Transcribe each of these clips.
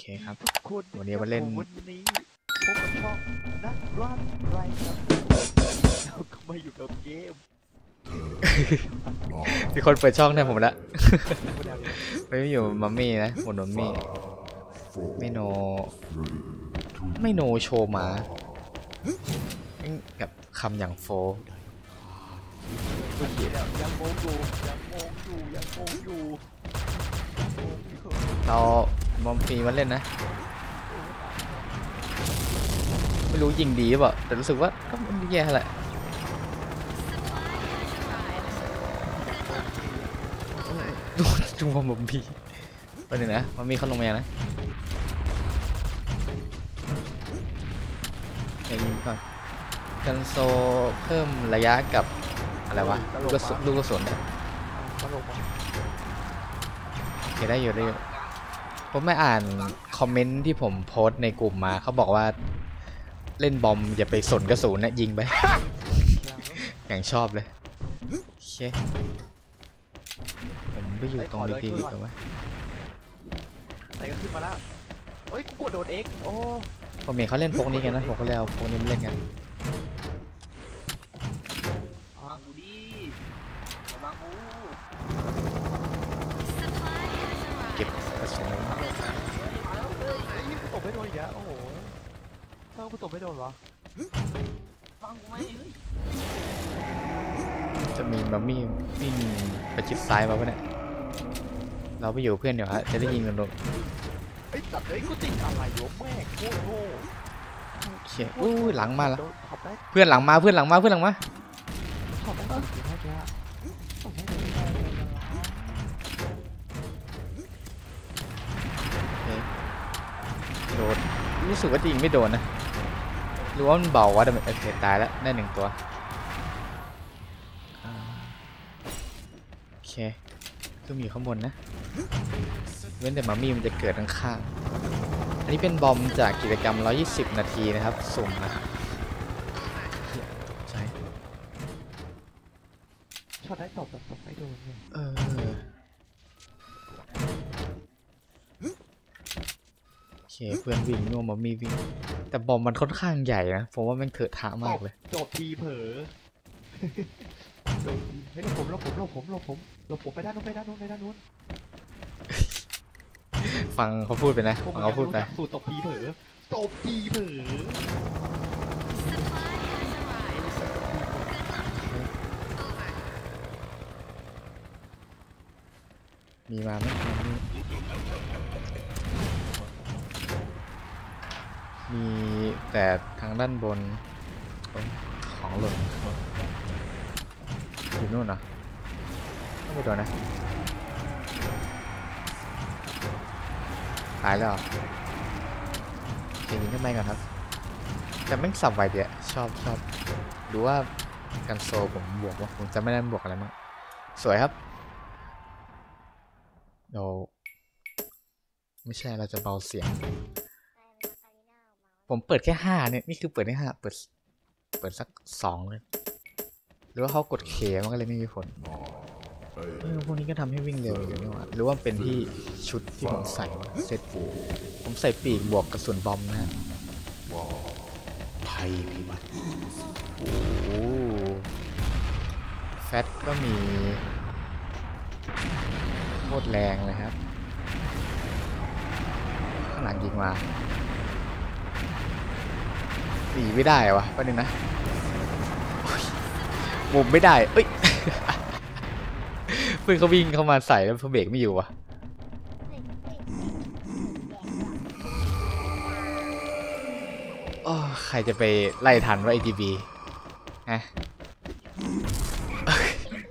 เคครับวันนี้มาเล่นผมช่องนักรันไรครับเราก็มาอยู่กับเกมมีคนเปิดช่องแทนผมละไม่อยู่มัมมี่นะหมดมัมมี่ไม่โนโชว์หมากับคำอย่างโฟยังโมงอยู่เราบอมฟีมันเล่นนะไม่รู้ยิงดีหรือเปล่าแต่รู้สึกว่าก็มันแย่แหละจุงบอมบอมฟีตอนนี้นะมันมีเขาลงมานะยิงก่อนกันโซเพิ่มระยะกับอะไรวะลูกกระสุนเนี่ยเขียนได้อยู่ได้อยู่ผมไม่อ่านคอมเมนต์ที่ผมโพสในกลุ่มมาเขาบอกว่าเล่นบอมอย่าไปสนกระสุนนะยิงไปอย่างชอบเลยโอเคผมไปอยู่ตรงนี้ดีกว่าไหนก็ขึ้นมาแล้วเฮ้ยกูโดดเอ็กโอ้ผมเห็นเขาเล่นพวกนี้กันนะผมก็เลยเอาพวกนี้มาเล่นกันเก็บกระสุนตบไม่โดนอีกแล้วโอ้โหถ้ากูตบไม่โดนหรอฟังกูไหมจะมีมัมมี่วิ่งไปชิดซ้ายมาปะเนี่ยเราไปอยู่เพื่อนเดี๋ยวฮะจะได้ยิงกันหรอไอ้ตัดไอ้กูติดอะไรโยมแม่โคตรโง่เขี่ยอู้หลังมาละเพื่อนหลังมาเพื่อนหลังมาโดนรู้สึกว่าจริงไม่โดนนะหรือว่ามันเบาวะแต่โอเคตายแล้วได้หนึ่งตัวโอเคก็มีข้างบนนะเว้นแต่มามี่มันจะเกิดข้างๆอันนี้เป็นบอมจากกิจกรรม120นาทีนะครับสุ่มนะใช่ชอบได้ตบแบบตบไม่โดนเนี่ยเพื่อนวิ่งนัวมามีวิ่งแต่บอมมันค่อนข้างใหญ่นะผมว่ามันเถอะทะมากเลยจบทีเผลอเฮ้ยหลบผมไปด้านนู้นฟังเขาพูดไปนะเขาพูดไปสูตรตบทีเผลอมีมาไหมมีแต่ทางด้านบนของหล่นอยู่นู่นเหรอต้องไปโดนนะตายแล้วยิงทำไมกันครับแต่แม่งสับไวเดียชอบดูว่ากันโซผมบวกว่าผมจะไม่ได้บวกอะไรมั้งสวยครับเราไม่ใช่เราจะเบาเสียงผมเปิดแค่5เนี่ยนี่คือเปิดแค่5เปิดสัก2เลยหรือว่าเขากดเคมันก็เลยไม่มีผลพวกนี้ก็ทำให้วิ่งเร็วอยู่นี่หว่าหรือว่าเป็นที่ชุดที่ผมใส่เซตผมใส่ปีกบวกกระสุนบอมนะไทยพิบัติโอ้โหแฟตก็มีโคตรแรงเลยครับข้างหลังยิงมาหนีไม่ได้วะประเด็นนะมุมไม่ได้เอ้ย เพื่อนเขาวิ่งเข้ามาใส่แล้วเบรกไม่อยู่วะโอ้ใครจะไปไล่ทันว่า ATB ฮะ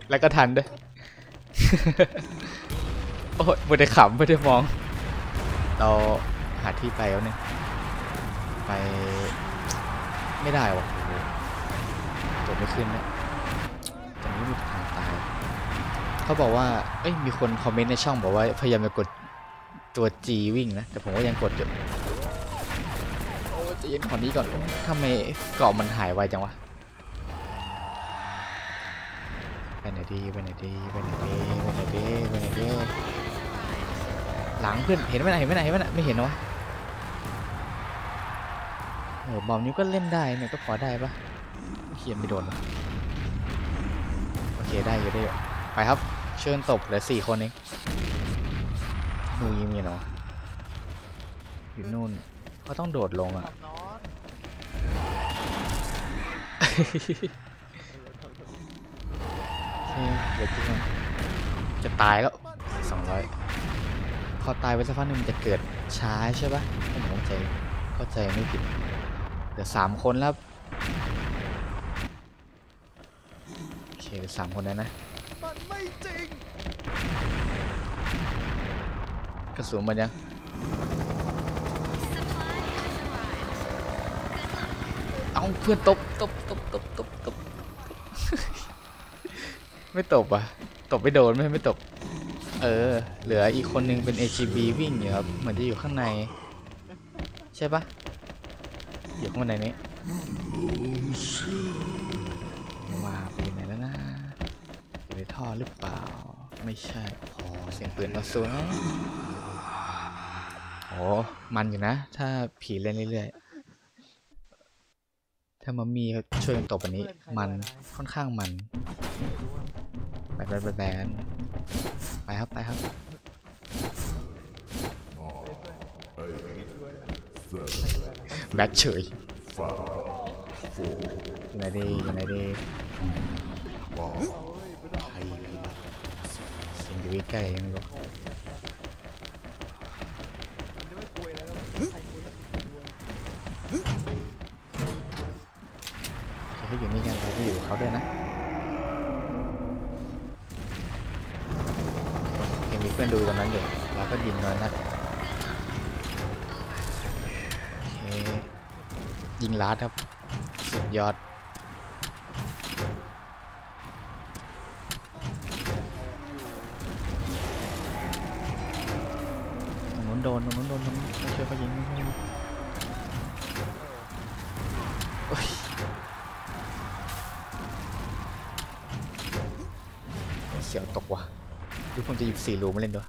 แล้วก็ทันด้วย โอ้ยไม่ได้ขำไม่ได้มองเราหาที่ไปแล้วเนี่ยไปไม่ได้วะจบไม่ขึ้นนะตอนนี้มีทางตายเขาบอกว่าเอ้ยมีคนคอมเมนต์ในช่องบอกว่าพยายามจะกดตัว G วิ่งนะแต่ผมก็ยังกดอยู่โอ้จะเย็นขอนี้ก่อนทำไมเกาะมันหายไวจังวะไปไหนดีหลังเพื่อนเห็นไหมนะไม่เห็นวะ บอมนี้ก็เล่นได้เนี่ยก็ขอได้ปะเขียนไม่โดนโอเคได้อยู่ได้อยู่ไปครับเชิญตบเหลือ4คนเองดูยิงมีเนาะอยู่นู่นเขาต้องโดดลงอ่ะเดี๋ยวจะตายแล้ว200พอตายไปสักพักนึงมันจะเกิดช้าใช่ปะผมเข้าใจไม่ผิดเดี๋ยว3คนแล้วโอเคเดี๋ยว3คนแล้วนะมันไม่จริงกระสุนมันยังเอาเพื่อนตบไม่ตบอ่ะตบไม่โดนไม่ตบเหลืออีกคนนึงเป็น AGB วิ่งอยู่ครับเหมือนจะอยู่ข้างในใช่ปะอยู่ข้างในนี้มาไปไหนแล้วนะอยู่ในท่อหรือเปล่าไม่ใช่พอเสียงปืนเราสูงนะโอ้มันอยู่นะถ้าผีเล่นเรื่อยๆถ้ามามีช่วยตบอันนี้มันค่อนข้างมันแบนไปครับแบทเฉยอยู่ไหนดีสิ่งที่ใกล้ยังรู้เขาอยู่นี่กันเขาอยู่เขาด้วยนะเพื่อนดูตอนนั้นอยู่เราก็ยิงน้อยนัดยิงลัดครับสุดยอดมันโดนไม่เชื่อเขายิงเสียวตกว่ะดูผมจะหยิบ4รูมาเล่นด้วย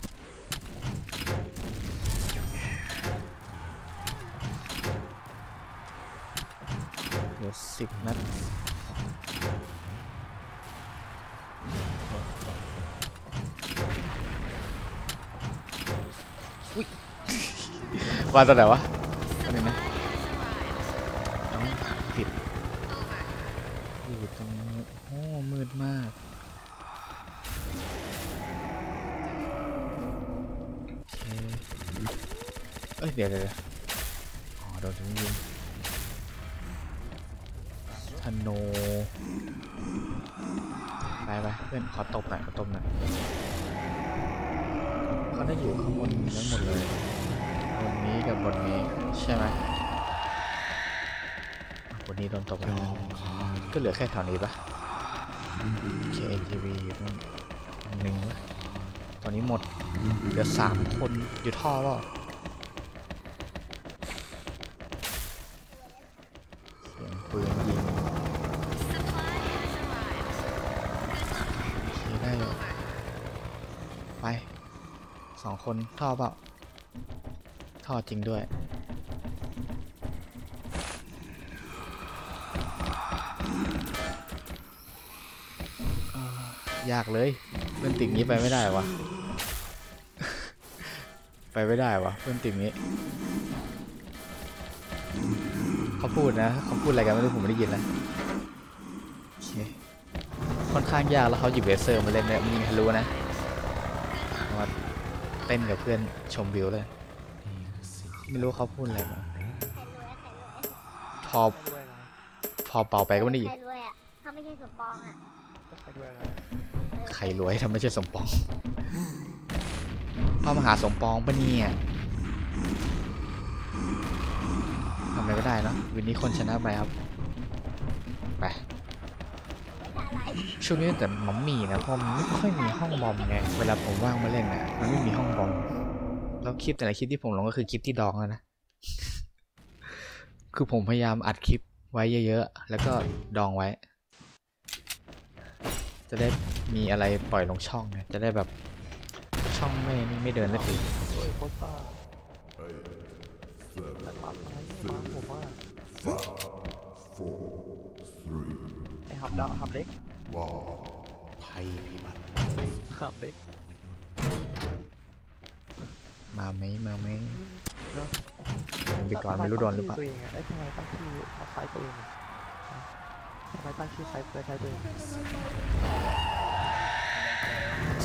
เดี๋ยว10 นัดอุ๊ย ว่าตอนไหนวะอันนี้นะต้องปิดอยู่ตรงนี้โอ้มืดมากเดี๋ยวอ๋อโดนถึงยิงธนูไปเพื่อนขอตบหน่อยเขาได้อยู่ข้างบนทั้งหมดเลยบนนี้กับบนนี้ใช่ไหมบนนี้โดนตบแล้วก็เหลือแค่แถวนี้ปะ KTV 1วะตอนนี้หมดเหลือ3คนอยู่ท่อรอดคนท่อเปล่าท่อจริงด้วยยากเลยเพื่อนติ่งนี้ไปไม่ได้วะ เพื่อนติ่งนี้เขาพูดนะเขาพูดอะไรกันไม่รู้ผมไม่ได้ยินนะค่อนข้างยากแล้วเขาหยิบเลเซอร์มาเล่นเนี่ยมันยิงทะลุนะเต้นกับเพื่อนชมวิวเลยไม่รู้เขาพูดอะไรมาพอเป่าไปก็ไม่ได้ยินใครรวยทำไม่ใช่สมปองพ่อมหาสมปองปะเนี่ยทำอะไรก็ได้เนาะวันนี้คนชนะไปครับไปช่วงนี้แต่มัมมี่นะเพราะมันไม่ค่อยมีห้องบอมไงเวลาผมว่างมาเล่นนะมันไม่มีห้องบอมแล้วคลิปแต่ละคลิปที่ผมลงก็คือคลิปที่ดองแล้วนะคือผมพยายามอัดคลิปไว้เยอะๆแล้วก็ดองไว้จะได้มีอะไรปล่อยลงช่องนะจะได้แบบช่องไม่เดินแล้วสิ ไอ้หับดาวหับเล็กว้าวภัยพิบัติหับเล็กมาไหมมาไหมไปก่อนไม่รู้โดนหรือเปล่าไอ้ทำไมตั้งชื่อไซต์ตัวเองทำไมตั้งชื่อไซต์ตัวใช้ตัวเอง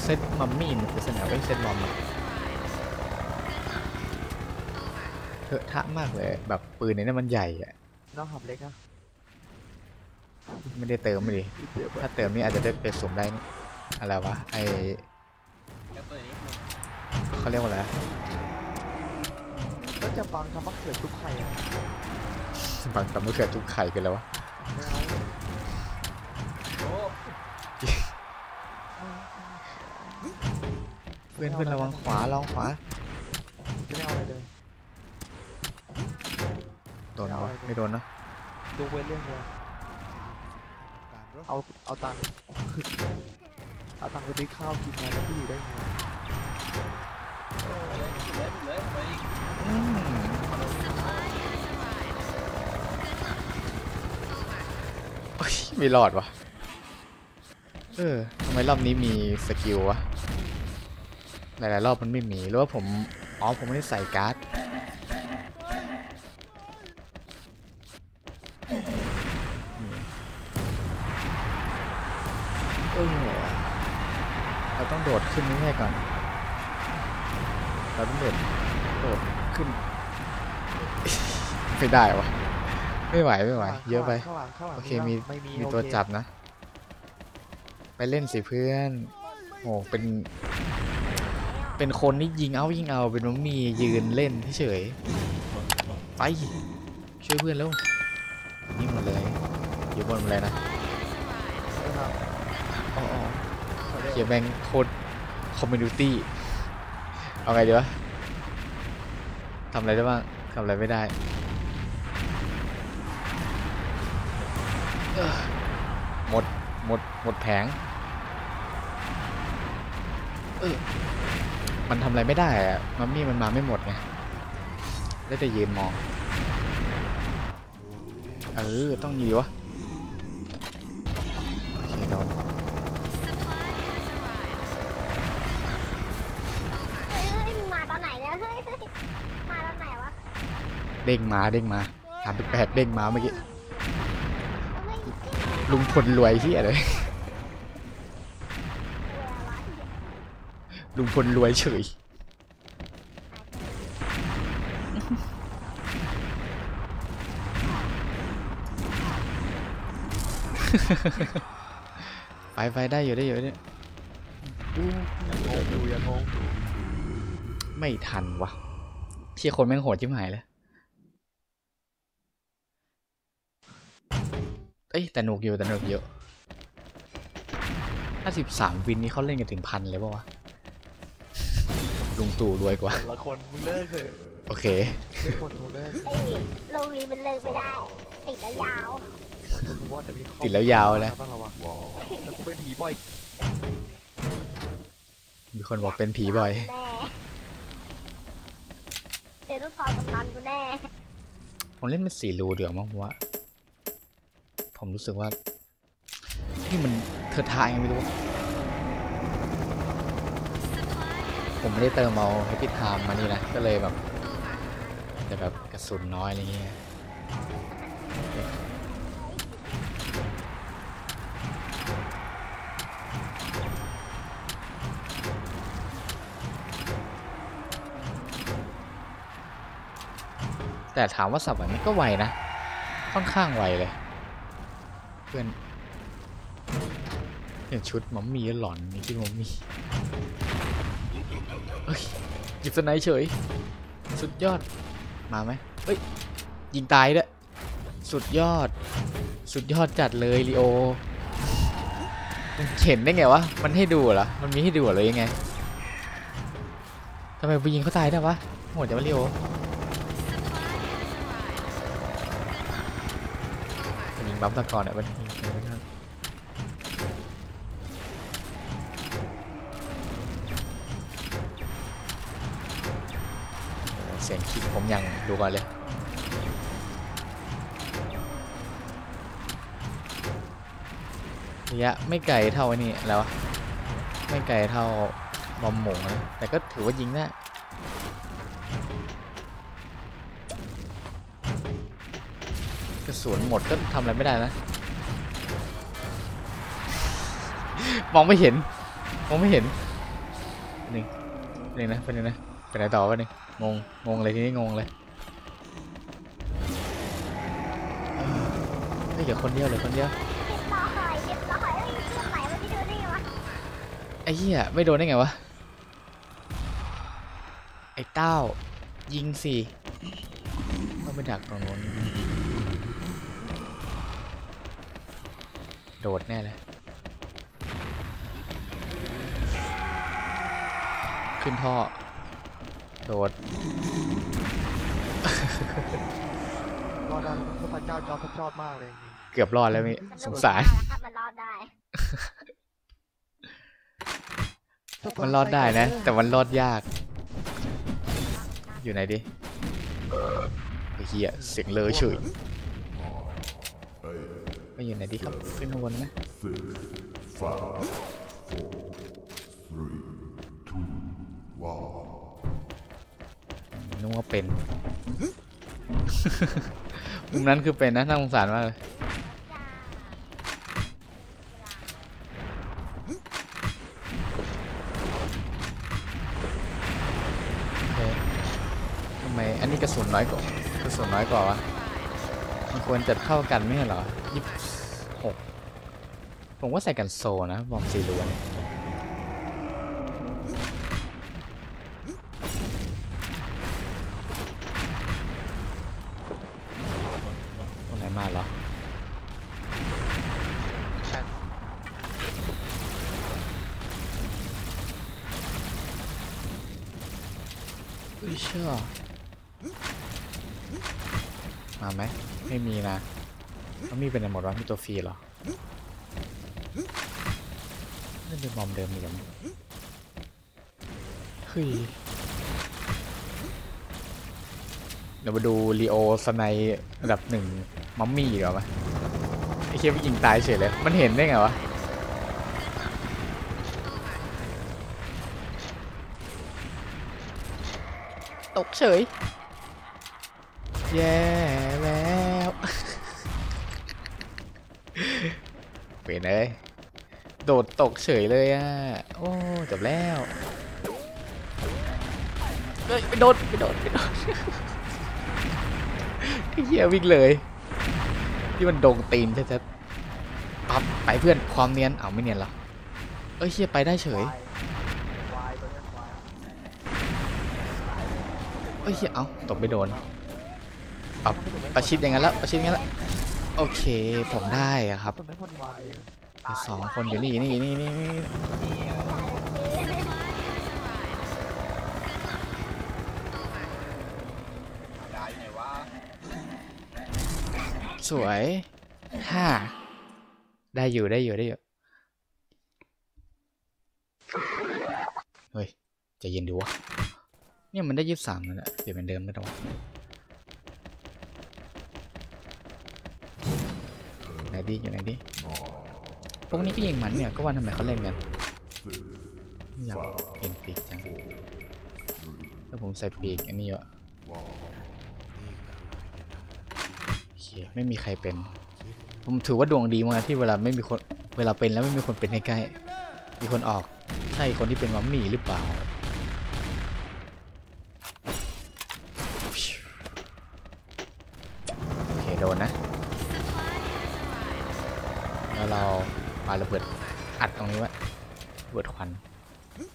เซตมัมมี่มันจะเสนอไว้เซตมอมเถอะทะมากเลยแบบปืนเนี่ยมันใหญ่อะน้องหับเล็กนะไม่ได้เติมเลยถ้าเติมนี่อาจจะได้เป็นสมได้อะไรวะไอเขาเรียกว่าอะไรก็จะบังทำมะเขือทุกไข่บังทำมะเขือทุกไข่กันแล้ววะเพื่อนเพื่อนระวังขวาลองขวาไม่เอาอะไรเลยโดนวะไม่โดนนะดูเว้นเรื่องเลยเอาตังค์ไปซื้อข้าวกินไงแล้วพี่อยู่ได้ไงไม่หลอดวะทำไมรอบนี้มีสกิลวะหลายๆรอบมันไม่มีหรือว่าผมอ๋อผมไม่ได้ใส่การ์ดเราต้องโดดขึ้นนี่ให้ก่อนเราต้องโดดขึ้นไม่ได้วะไม่ไหวเยอะไปโอเคมีตัวจับนะไปเล่นสิเพื่อนโอ้เป็นคนที่ยิงเอาเป็นมัมมี่ยืนเล่นเฉยไปช่วยเพื่อนแล้วนี่หมดเลยอยู่บนอะไรนะเขียนแบงโคดคอมมิวนิตี้เอาไงดีวะทำอะไรได้บ้างทำอะไรไม่ได้หมดแผงมันทำอะไรไม่ได้อะมัมมี่มันมาไม่หมดไงได้แต่ยืนมองต้องยีวะเด้งมา38เด้งมาเมื่อกี้ลุงพลรวยเหี้ยเลยลุงพลรวยเฉยไปได้อยู่เนี่ยยังงงไม่ทันวะเที่ยคนแม่งโหดชิบหายเลยแต่หนุกอยู่เยอะ53วินนี้เขาเล่นกันถึงพันเลยป่าววะลุงตู่รวยกว่าละคนมึงเลิกเลยโอเคคนมึงเลิกลงนี้มันเลิกไม่ได้ติดแล้วยาวนะเป็นผีบ่อยมีคนบอกเป็นผีบ่อยเดี๋ยวต้องพอกับมันกูแน่ผมเล่นมัน4รูเดี๋ยวมั้งวะผมรู้สึกว่าที่มันเธอทายไม่รู้ผมไม่ได้เติมเอาให้พี่ทามมานี่นะก็เลยแบบกระสุนน้อยอะไรเงี้ยแต่ถามว่าสับมันก็ไวนะค่อนข้างไวเลยเพื่อนเนี่ยชุดมัมมี่หลอนนี่ที่มัมมี่หยิบสไนเปอร์เฉยสุดยอดมาไหมยิงตายด้วยสุดยอดจัดเลยลีโอเห็นได้ไงวะมันให้ดูเหรอมันมีให้ดูเหรอยังไงทำไมไปยิงเขาตายได้วะโหดจังวะลีโอบัมตะกอนเนี่ยมันเสียงคิดผมยังดูก่อนเลย ระยะไม่ไกลเท่านี่แล้วไม่ไกลเท่าบอมหมูนะแต่ก็ถือว่ายิงได้กระสุนหมดก็ทำอะไรไม่ได้นะมองไม่เห็นเป็นหนึ่งนะไปไหนต่อวะนี่งงเลยทีนี้งงเลยเดี๋ยวคนเดียวเลยคนเดียวไอ้เหี้ยไม่โดนได้ไงวะไอ้เต้ายิงสิต้องไปดักตรงนู้นโดดแน่เลยขึ้นท่อโดดรอดได้พระเจ้าจอมชอบมากเลยเกือบรอดแล้วมีสงสารมันรอดได้นะแต่มันรอดยากอยู่ไหนดิเฮียเสียงเลอะเฉยไม่อยู่ไหนดิครับขึ้นวนนะนึกว่าเป็นมุมนั้นคือเป็นนะน่าสงสารมากเลยทำไมอันนี้กระสุนน้อยกว่าวะมันควรจัดเข้ากันไม่ใช่หรอ26ผมว่าใส่กันโซนะบอมสี่ล้วนเชื่อมาไหมไม่มีนะแล้วมีเป็นอะไรหมดวะมีตัวฟรีเหรอนั่นเป็นบอมเดิมเลยมั้งเฮ้ยเดี๋ยวมาดูลีโอสไนระดับ1มัมมี่เหรอวะไอ้เหี้ยมันยิงตายเฉยเลยมันเห็นได้ไงวะตกเฉยแย่แล้วเป็นเลยโดดตกเฉยเลยอ่ะโอ้จบแล้วเฮ้ยไปโดดเฮียวิ่งเลยที่มันโด่งตีนชัดๆปั๊บไปเพื่อนความเนียนเอาไม่เนียนหรอเอ้ยเฮียไปได้เฉยเอ้ยเอาตบไม่โดนเอาประชิดอย่างนั้นแล้วโอเคผมได้ครับสองคนอยู่นี่สวยฮ่าได้อยู่เฮ้ยใจเย็นดูวะเนี่ยมันได้23แล้วนะเดี๋ยวเป็นเดิมไม่ต้องอยู่ไหนดิพวกนี้ก็ยิงมันเนี่ยก็ว่าทำไมเขาเล่นกันอยากเห็นปีกจังแล้วผมใส่ปีกอันนี้เยอะไม่มีใครเป็นผมถือว่าดวงดีมากที่เวลาเป็นแล้วไม่มีคนเป็นใกล้ๆมีคนออกใช่คนที่เป็นมัมมี่หรือเปล่าโดนนะแล้วเราปาระเบิดอัดตรงนี้ไว้ระเบิดควัน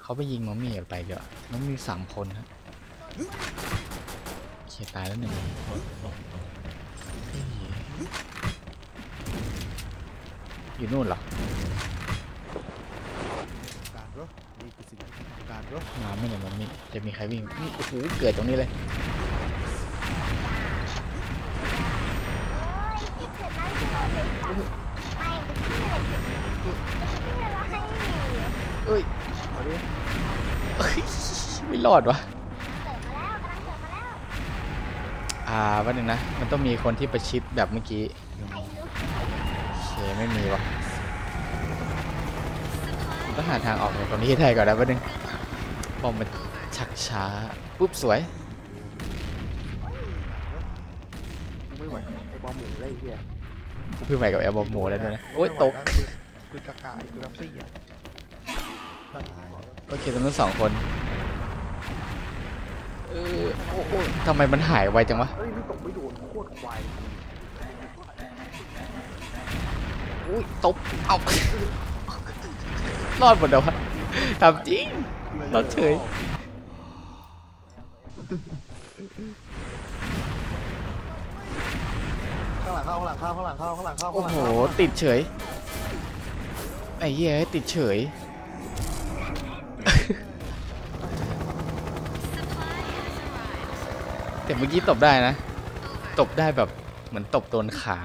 เขาไปยิงมัมมี่ไปเยอะมัมมี่3คนนะเฉียดตายแล้วหนึ่งอยู่นู่นหรอมาไม่เลยมัมมี่จะมีใครวิ่งนี่โอ้โหเกิดตรงนี้เลยเอ้ยไม่รอดวะวันหนึ่งนะมันต้องมีคนที่ประชิดแบบเมื่อกี้โอเคไม่มีวะ ก็หาทางออกจากตรงนี้ได้ก่อนนะวันนึงพอมันชักช้าปุ๊บสวยไม่ไหวไอ้บอมหมูเลยเฮียเพิ่งใหม่กับไอ้บอมหมูแล้วนะโอ๊ยตกคือตะกายคือรับซี่อะโอเคตรงนั้นสองคนโอ้โหทำไมมันหายไวจังวะเฮ้ยไม่ตกไม่โดนโคตรไวอุ้ยตบเอารอดหมดแล้วครับทำจริงรอดเฉยข้างหลังเข้าข้างหลังเข้าข้างหลังเข้าข้างหลังเข้าโอ้โหติดเฉยไอ้เหี้ยติดเฉยแต่เมื่อกี้ตบได้นะตบได้แบบเหมือนตบโดนขา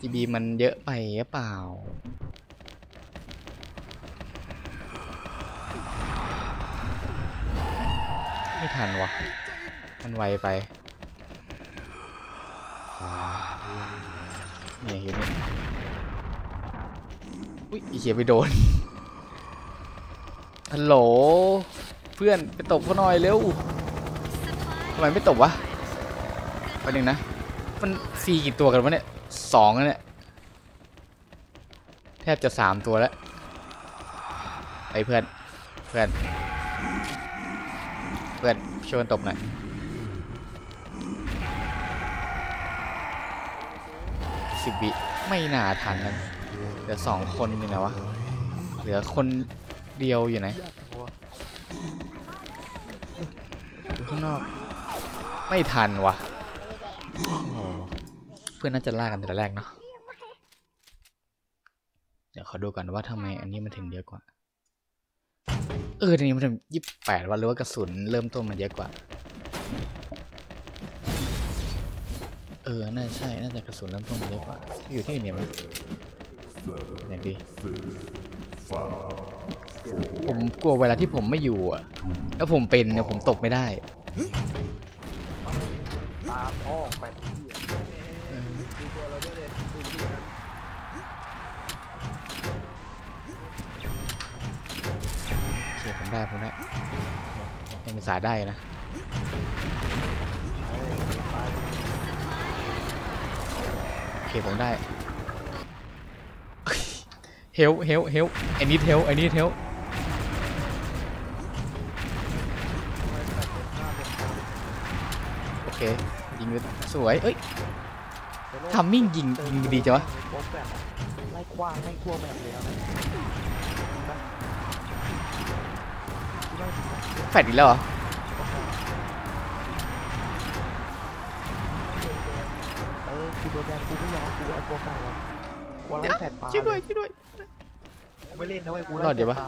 จีบีมันเยอะไปหรือเปล่าไม่ทันวะมันไวไปนี่เห็นไหมอุ๊ยอีเหี้ยไปโดนฮัลโหลเพื่อนไปตบเขาหน่อยเร็วทำไมไม่ตบวะประเด็นนะมันซีกี่ตัวกันวะเนี่ยสองเนี่ยแทบจะสามตัวแล้วไอ้เพื่อนชวนตบหน่อยสิบวิไม่น่าทันนั้นเหลือสองคนอยู่ไหนวะเหลือคนเดียวอยู่ไหนข้างนอกไม่ทันวะเพื่อนน่าจะล่ากันแต่แรกเนาะเดี๋ยวขอดูก่อนว่าทำไมอันนี้มันถึงเยอะกว่าอันนี้มันถึง28วันหรือว่ากระสุนเริ่มต้นมันเยอะกว่าน่าใช่น่าจะกระสุนเริ่มต้นมันเยอะกว่าอยู่ที่อื่นเนี่ยมันอย่างดีผมกลัวเวลาที่ผมไม่อยู่อ่ะแล้วผมเป็นเนี่ยผมตกไม่ได้ได้ผมนะยังมีสายได้นะโอเคผมได้เฮลไอ้นี่เฮลไอ้นี่เฮลโอเคยิงสวยเอ้ยทำมิ่งยิงดีจ้ะวะไล่กว้างไล่ทั่วแบบเลยแฟดอีกแล้วเหรอคือโดนแดงกูไม่ยอมกูเอาตัวเก่าแล้วกูไล่แฟดปลาช่วยด้วยไม่เล่นนะไอ้กูรอดเดี๋ยวปะ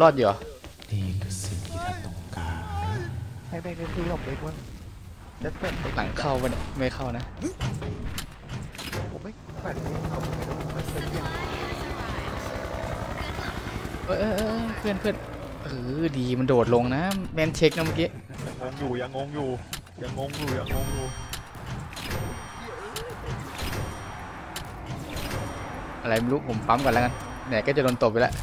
รอดเดี๋ยวนี่คือสิ่งที่เราต้องการให้แม่งได้ซื้อหลบเลยกูเด็ดแฟดหลังเข้ามันไม่เข้านะผมไม่แฟดไม่เข้าเพื่อนดีมันโดดลงนะแมนเช็คนะเมื่อกี้ยังงงอยู่อะไรไม่รู้ผมปั๊มก่อนแล้วกันไหนก็จะโดนตบไปแล้ว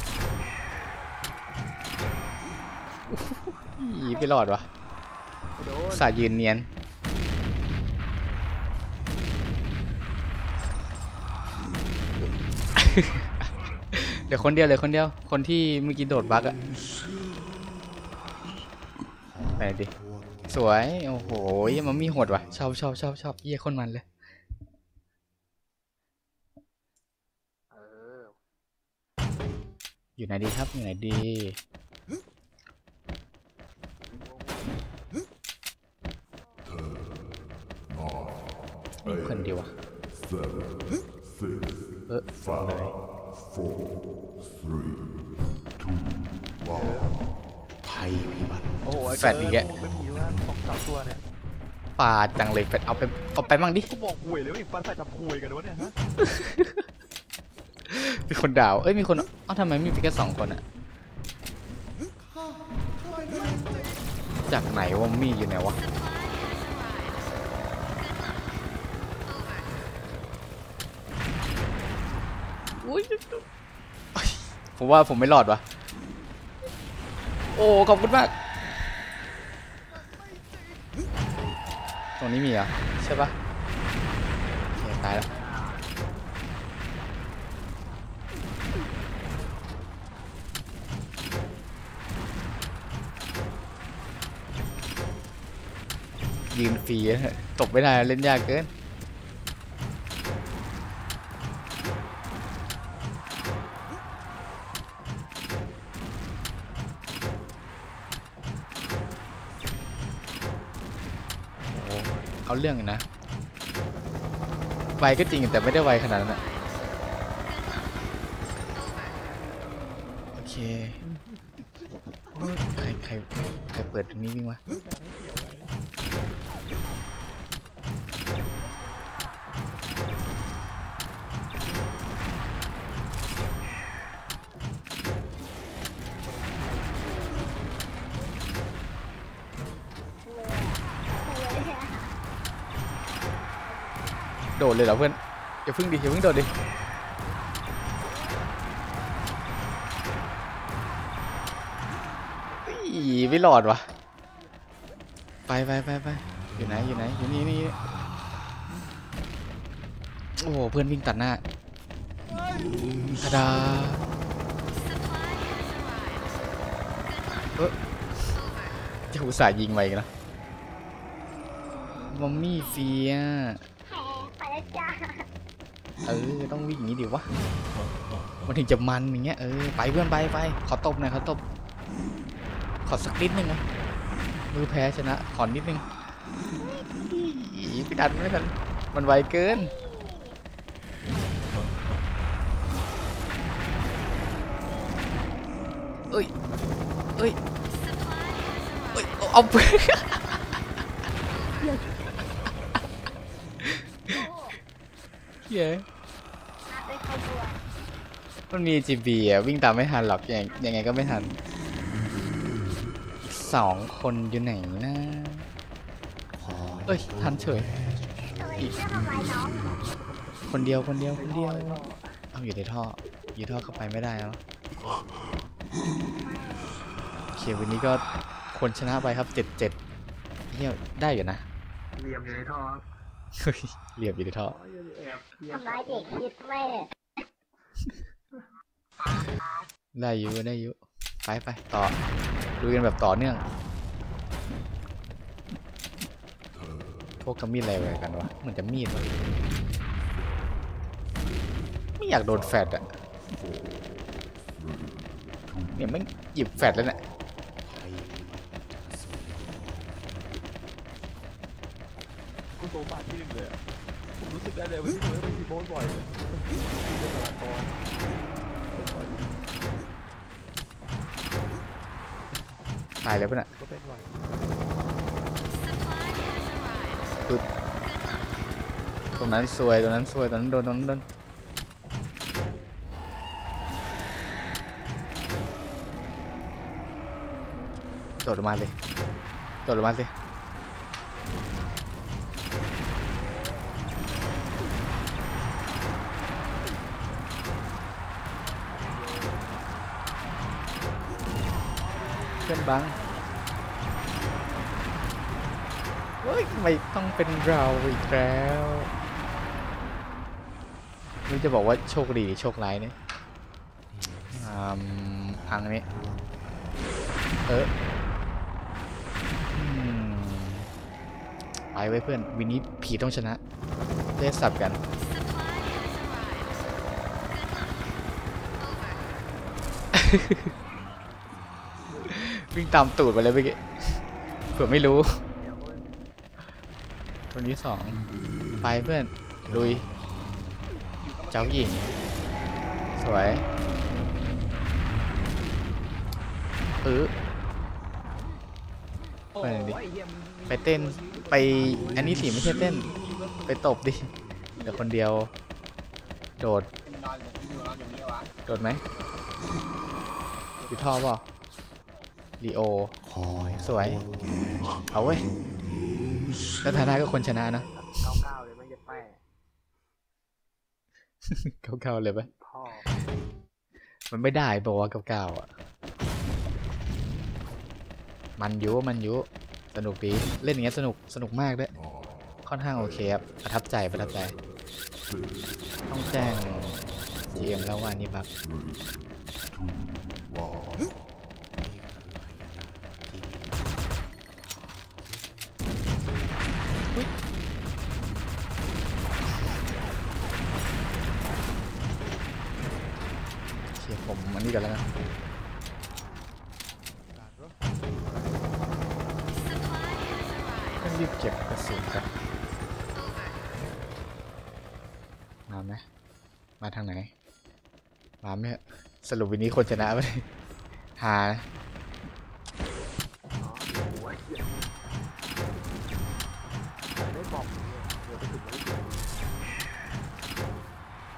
อีไปหลอดวะสายยืนเนียนเดี๋ยวคนเดียวคนที่เมื่อกี้โดดบักอะไปดิสวยโอ้โหมันมีโหดว่ะชอบเยี่ยคนมันเลยอยู่ไหนดีครับอยู่ไหนดีคนเดียวว่ะภัยพิบัติแฟดอีกแกปาจังเลยแฟดเอาไปมั่งดิบอกหวยเลยว่าอีกปันใส่กับหวยกันวะเนี่ยฮะมีคนด่าเอ้ยมีคนอ้าวทำไมมีแค่สองคนอะจากไหนวะมีอยู่ไหนวะ ผมว่าผมไม่รอดวะโอ้ขอบคุณมากตรงนี้มีเหรอใช่ปะตายแล้วยืนฟรีตบไม่ได้เล่นยากเกินเอาเรื่องนะไวก็จริงแต่ไม่ได้ไวขนาดนั้นโอเคใครเปิดตรงนี้วิ่งวะโดดเลยเหรอเพื่อนอย่าพึ่งดิอย่าพึ่งโดดดิไม่หลอดวะไปอยู่ไหนอยู่นี่โอ้เพื่อนวิ่งตัดหน้าธดาจะอุตส่าห์ยิงไปกันนะมัมมี่เฟียต้องวิ่งอย่างนี้ดิวะมันถึงจะมันอย่างเงี้ยไปเพื่อนไปขอตบหน่อยขอสักนิดนึงนะมือแพ้ชนะขอนิดนึงไปดันไม่ทันมันไวเกินเอ้ยเอาไปเย้มันมี GB อ่ะวิ่งตามไม่ทันหรอกยังไงก็ไม่ทันสองคนอยู่ไหนนะเอ้ยทันเฉยคนเดียวเอาอยู่ในท่อเข้าไปไม่ได้แล้วโอเควันนี้ก็คนชนะไปครับ7-7เยี่ยมได้อยู่นะเรียบอยู่ในท่อเรียบอยู่ในท่อทำร้ายเด็กคิดไม่ได้อยู่ไปต่อดูกันแบบต่อเนื่องพวกกับมีดอะไรกันวะเหมือนจะมีดเลยไม่อยากโดนแฟดอ่ะเนี่ยไม่หยิบแฟดแล้วเนี่ยกูโดนบาดที่หนึ่งเลยอ่ะผมรู้สึกได้เลยว่าผมเป็นทีโบนบ่อยเลยตายแล้วป่ะน่ะปึ๊บตรงนั้นซวยตรงนั้นโดนโดดมาเลยเฮ้ยทำไมต้องเป็นเราอีกแล้วนี่จะบอกว่าโชคดีหรือโชคร้ายเนี่ยพังนี้ไปไว้เพื่อนวินนี้ผีต้องชนะเล่นสับกันวิ่งตามตูดไปเลยเมื่อกี้เผื่อไม่รู้ตัวนี้2ไปเพื่อนลุยเจ้าหญิงสวยไปเต้นไปอันนี้สิไม่ใช่เต้นไปตบดิเดี๋ยวคนเดียวโดดไหมอยู่ท่อป่ะลีโอสวยเอาเว้ยแล้วทานาก็คนชนะนะ99เลยไหม มันไม่ได้บอกว่าเก่าๆอ่ะมันยุสนุกดีเล่นอย่างเงี้ยสนุกมากด้วยค่อนข้างโอเคครับประทับใจต้องแจ้งทีมแล้วว่านี่บักผมอันนี้กันแล้วนะต้องรีบเก็บกระสุนครับมาไหมมาทางไหนมาไหมสรุปวันนี้คนชนะไปหา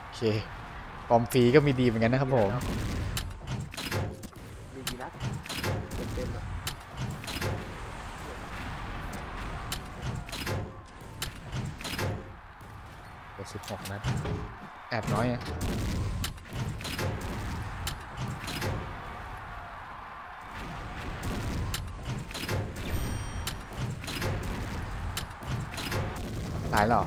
โอเคปอมฟรีก็มีดีเหมือนกันนะครับผมมีดีนะเต็มๆอ่ะ16 นัดแอบน้อยอ่ะตายหรอ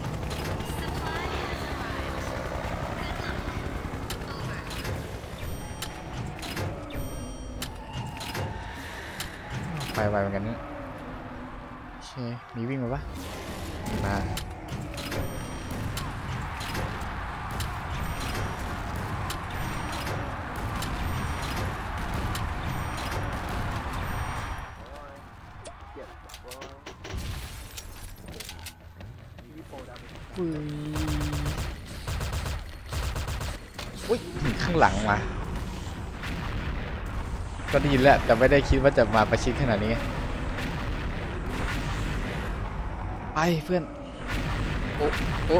ไปเหมือนกันนี่โอเคมีวิ่งมาปะมาอุ้ยข้างหลังมาก็ได้ยินแล้วแต่ไม่ได้คิดว่าจะมาประชิดขนาดนี้ไปเพื่อนโอ้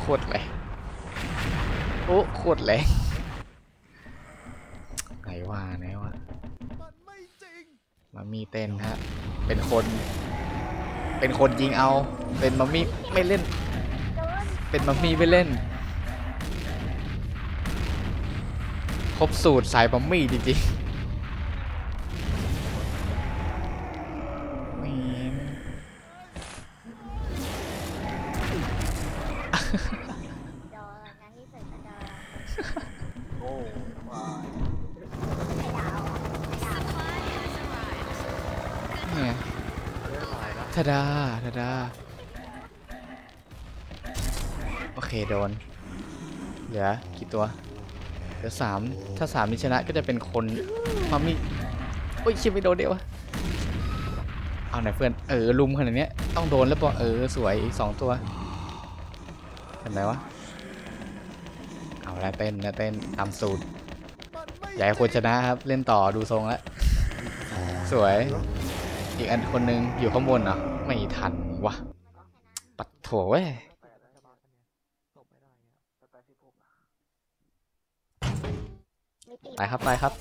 โคตรแรงโอ้โคตรแรงไหนวะมัมมี่เต้นฮะเป็นคนยิงเอาเป็นมัมมี่ไม่เล่นเป็นมัมมี่ไม่เล่นครบสูตรสายมัมมี่จริงๆทาดาโอเคโดนเหลือกี่ตัวเหลือ3ถ้า3นี้ชนะก็จะเป็นคนมัมมี่โอ้ยคิดไม่โดนเดียวเอาไหนเพื่อนลุมขนาดนี้ต้องโดนแล้วปะสวยอีก2ตัวเห็นไหมวะเอาละเต้นตามสูตรอยากให้คนชนะครับเล่นต่อดูทรงแล้วสวยอีกอันคนนึงอยู่ข้างบนเนาะไม่ทันวะปัดโถเว้ยไปครับ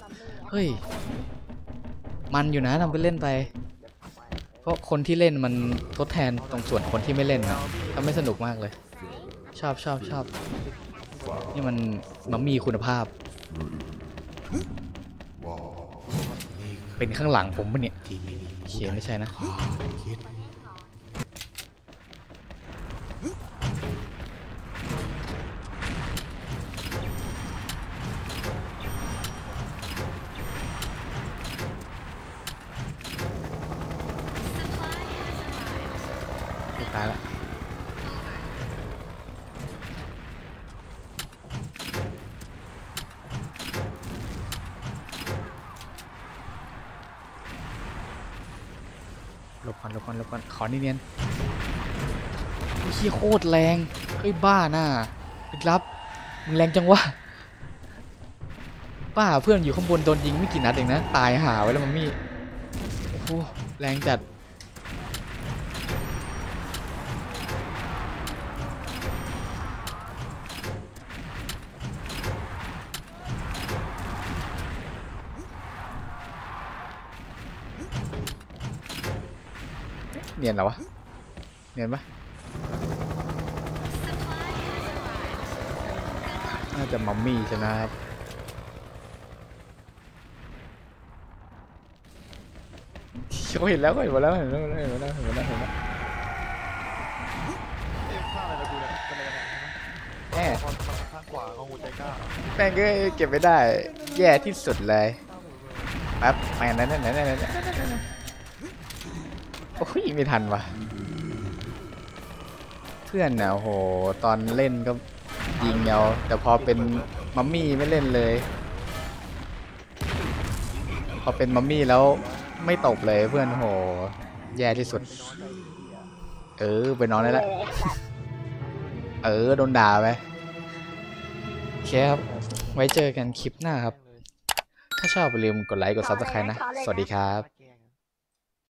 เฮ้ยมันอยู่นะทำไปเล่นไปเพราะคนที่เล่นมันทดแทนตรงส่วนคนที่ไม่เล่นนะทำให้สนุกมากเลยชอบนี่มันมีคุณภาพเป็นข้างหลังผมปะเนี่ยเขียนไม่ใช่นะตายแล้วลบก่อนขอนิดเนียนขี้โคตรแรงเฮ้ยบ้าน่ะลึกลับมึงแรงจังวะป้าเพื่อนอยู่ข้างบนโดนยิงไม่กี่นัดเองนะตายหาไว้แล้วมัมมี่โอ้โหแรงจัดเนียนเหรอวะเนียนปะน่าจะมัมมี่ชนะครับ เขาเห็นแล้วเขาเห็นหมดแล้วเห็นแล้วเห็นแล้วเห็นแล้วเห็นแล้วแม่ข้างขวาของงูใจกล้าแม่งก็เก็บไม่ได้แย่ที่สุดเลยปั๊บแม่งนั่นโอ้ยไม่ทันว่ะเพื่อนเนี่ยโหตอนเล่นก็ยิงเงาแต่พอเป็นมัมมี่ไม่เล่นเลยพอเป็นมัมมี่แล้วไม่ตบเลยเพื่อนโหแย่ที่สุดเออไปนอนได้แล้วเออโดนด่าไปโอเคครับไว้เจอกันคลิปหน้าครับถ้าชอบอย่าลืมกดไลค์กดซับสไครต์นะสวัสดีครับ